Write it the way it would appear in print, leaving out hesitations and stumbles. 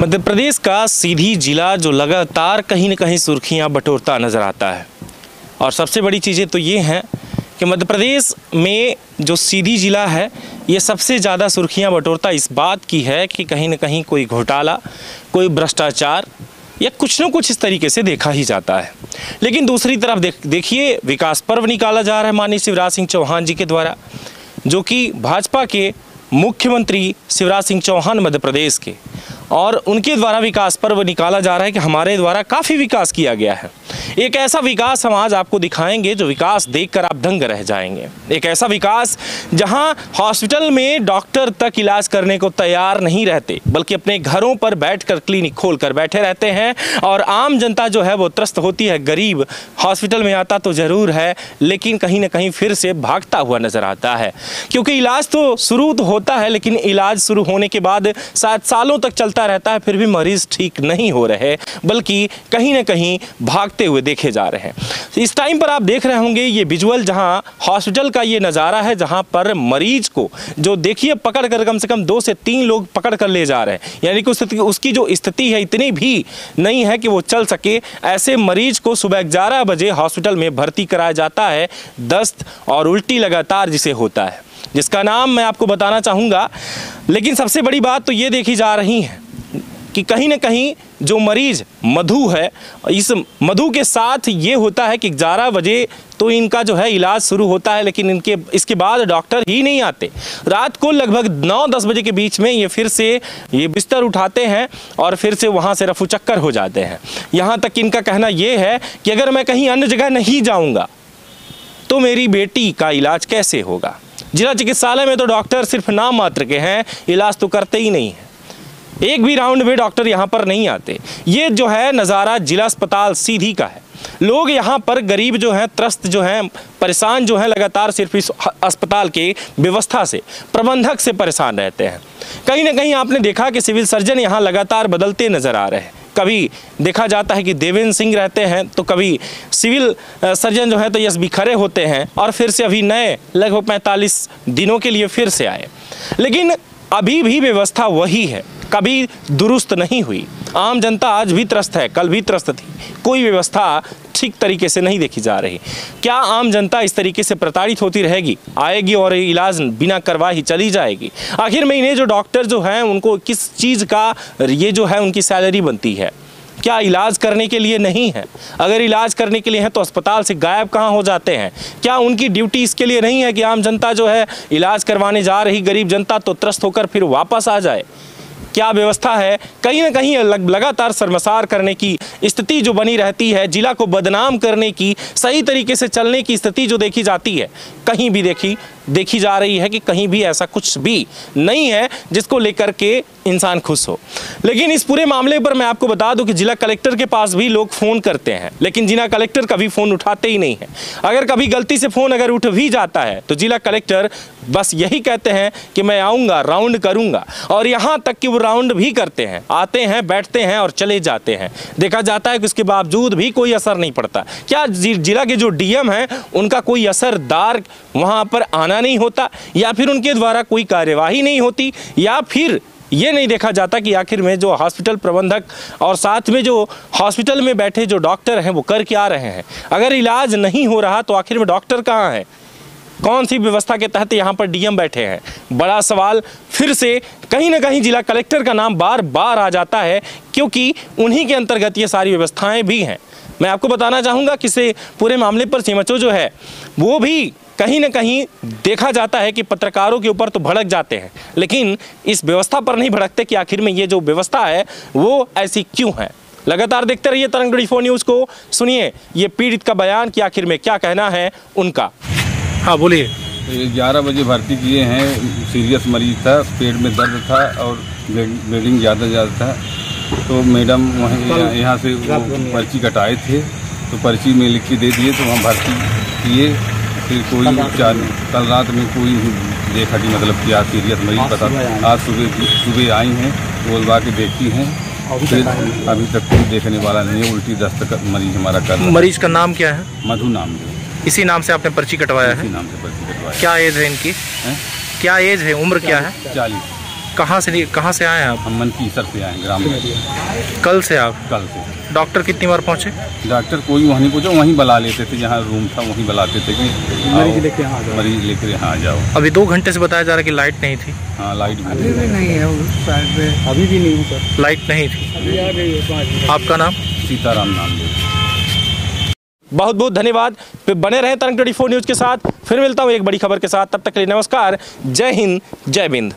मध्य प्रदेश का सीधी जिला जो लगातार कहीं न कहीं सुर्खियां बटोरता नज़र आता है। और सबसे बड़ी चीज़ें तो ये हैं कि मध्य प्रदेश में जो सीधी जिला है ये सबसे ज़्यादा सुर्खियां बटोरता इस बात की है कि कहीं न कहीं कोई घोटाला, कोई भ्रष्टाचार या कुछ न कुछ इस तरीके से देखा ही जाता है। लेकिन दूसरी तरफ देखिए विकास पर्व निकाला जा रहा है माननीय शिवराज सिंह चौहान जी के द्वारा, जो कि भाजपा के मुख्यमंत्री शिवराज सिंह चौहान मध्य प्रदेश के, और उनके द्वारा विकास पर्व निकाला जा रहा है कि हमारे द्वारा काफ़ी विकास किया गया है। एक ऐसा विकास हम आज आपको दिखाएंगे जो विकास देखकर आप दंग रह जाएंगे। एक ऐसा विकास जहां हॉस्पिटल में डॉक्टर तक इलाज करने को तैयार नहीं रहते, बल्कि अपने घरों पर बैठकर क्लिनिक खोलकर बैठे रहते हैं, और आम जनता जो है वो त्रस्त होती है। गरीब हॉस्पिटल में आता तो ज़रूर है, लेकिन कहीं ना कहीं फिर से भागता हुआ नजर आता है, क्योंकि इलाज तो शुरू होता है, लेकिन इलाज शुरू होने के बाद शायद सालों तक चलता रहता है, फिर भी मरीज ठीक नहीं हो रहे, बल्कि कहीं ना कहीं भागते हुए देखे जा रहे हैं। इस टाइम पर आप देख रहे होंगे ये विजुअल, जहां हॉस्पिटल का ये नज़ारा है, जहां पर मरीज को जो देखिए पकड़ कर कम से कम 2 से 3 लोग पकड़ कर ले जा रहे हैं, यानी कि उसकी जो स्थिति है इतनी भी नहीं है कि वो चल सके। ऐसे मरीज को सुबह 11 बजे हॉस्पिटल में भर्ती कराया जाता है, दस्त और उल्टी लगातार जिसे होता है, जिसका नाम मैं आपको बताना चाहूँगा। लेकिन सबसे बड़ी बात तो ये देखी जा रही है कि कहीं ना कहीं जो मरीज मधु है, इस मधु के साथ ये होता है कि 11 बजे तो इनका जो है इलाज शुरू होता है, लेकिन इनके इसके बाद डॉक्टर ही नहीं आते। रात को लगभग 9-10 बजे के बीच में ये फिर से ये बिस्तर उठाते हैं और फिर से वहाँ से रफू चक्कर हो जाते हैं। यहाँ तक इनका कहना ये है कि अगर मैं कहीं अन्य जगह नहीं जाऊँगा तो मेरी बेटी का इलाज कैसे होगा। जिला चिकित्सालय में तो डॉक्टर सिर्फ नाम मात्र के हैं, इलाज तो करते ही नहीं है, एक भी राउंड में डॉक्टर यहाँ पर नहीं आते। ये जो है नज़ारा जिला अस्पताल सीधी का है। लोग यहाँ पर गरीब जो हैं, त्रस्त जो हैं, परेशान जो हैं, लगातार सिर्फ इस अस्पताल के व्यवस्था से, प्रबंधक से परेशान रहते हैं। कहीं ना कहीं आपने देखा कि सिविल सर्जन यहाँ लगातार बदलते नज़र आ रहे हैं। कभी देखा जाता है कि देवेंद्र सिंह रहते हैं, तो कभी सिविल सर्जन जो है तो यश बिखरे होते हैं, और फिर से अभी नए लगभग 45 दिनों के लिए फिर से आए, लेकिन अभी भी व्यवस्था वही है, कभी दुरुस्त नहीं हुई। आम जनता आज भी त्रस्त है, कल भी त्रस्त थी, कोई व्यवस्था ठीक तरीके से नहीं देखी जा रही। क्या आम जनता इस तरीके से प्रताड़ित होती रहेगी, आएगी और इलाज बिना करवाए ही चली जाएगी? आखिर में इन्हें जो डॉक्टर जो हैं उनको किस चीज़ का ये जो है उनकी सैलरी बनती है? क्या इलाज करने के लिए नहीं है? अगर इलाज करने के लिए है तो अस्पताल से गायब कहाँ हो जाते हैं? क्या उनकी ड्यूटी इसके लिए नहीं है कि आम जनता जो है इलाज करवाने जा रही गरीब जनता तो त्रस्त होकर फिर वापस आ जाए? क्या व्यवस्था है? कहीं ना कहीं लगातार शर्मसार करने की स्थिति जो बनी रहती है, जिला को बदनाम करने की, सही तरीके से चलने की स्थिति जो देखी जाती है, कहीं भी देखी जा रही है कि कहीं भी ऐसा कुछ भी नहीं है जिसको लेकर के इंसान खुश हो। लेकिन इस पूरे मामले पर मैं आपको बता दूं कि जिला कलेक्टर के पास भी लोग फ़ोन करते हैं, लेकिन जिला कलेक्टर कभी फ़ोन उठाते ही नहीं है। अगर कभी गलती से फ़ोन अगर उठ भी जाता है तो जिला कलेक्टर बस यही कहते हैं कि मैं आऊँगा, राउंड करूँगा, और यहाँ तक कि वो राउंड भी करते हैं, आते हैं, बैठते हैं और चले जाते हैं। देखा जाता है कि उसके बावजूद भी कोई असर नहीं पड़ता। क्या जिला के जो डीएम हैं उनका कोई असरदार वहाँ पर आना नहीं होता, या फिर उनके द्वारा कोई कार्यवाही नहीं होती, या फिर ये नहीं देखा जाता कि आखिर में जो हॉस्पिटल प्रबंधक और साथ में जो हॉस्पिटल में बैठे जो डॉक्टर हैं वो कर के आ रहे हैं? अगर इलाज नहीं हो रहा तो आखिर में डॉक्टर कहाँ है? कौन सी व्यवस्था के तहत यहाँ पर डीएम बैठे हैं? बड़ा सवाल। फिर से कहीं ना कहीं जिला कलेक्टर का नाम बार बार आ जाता है, क्योंकि उन्हीं के अंतर्गत ये सारी व्यवस्थाएं भी हैं। मैं आपको बताना चाहूँगा कि इस पूरे मामले पर सीमाचो जो है वो भी कहीं ना कहीं देखा जाता है कि पत्रकारों के ऊपर तो भड़क जाते हैं, लेकिन इस व्यवस्था पर नहीं भड़कते कि आखिर में ये जो व्यवस्था है वो ऐसी क्यों है। लगातार देखते रहिए तरंग 24 न्यूज़ को, सुनिए ये पीड़ित का बयान कि आखिर में क्या कहना है उनका। हाँ बोलिए। 11 बजे भर्ती किए हैं, सीरियस मरीज था, पेट में दर्द था और ब्लीडिंग ज़्यादा था, तो मैडम वहाँ यहाँ से पर्ची कटाए थे, तो पर्ची में लिख के दे दिए, तो वहाँ भर्ती किए, फिर कोई उपचार नहीं। कल रात में कोई देखा नहीं, मतलब कि आज सीरियस मरीज पता, आज सुबह आई हैं, बोलवा के देखती हैं, फिर अभी तक कोई देखने वाला नहीं है। उल्टी दस्त का मरीज हमारा कर। मरीज का नाम क्या है? मधु नाम है। इसी नाम से आपने पर्ची कटवाया है? इसी नाम से पर्ची कटवाया। क्या एज है इनकी? क्या एज है, उम्र क्या है? 40। कहाँ से आए आप? हम मनकीसर से आए ग्राम में। कल से आप? कल से। डॉक्टर कितनी बार पहुँचे? डॉक्टर कोई वहीं पहुँचा, वहीं बुला लेते थे, जहाँ रूम था वहीं बुलाते थे कि मरीज लेकर यहाँ आ जाओ। अभी 2 घंटे से बताया जा रहा है कि लाइट नहीं थी। हाँ, लाइट अभी भी नहीं है, उस साइड पे अभी भी नहीं है, लाइट नहीं थी। आपका नाम? सीताराम नाम। बहुत बहुत धन्यवाद। बने रहें तरंग 24 न्यूज़ के साथ, फिर मिलता हूँ एक बड़ी खबर के साथ। तब तक के लिए नमस्कार, जय हिंद, जय बिंद।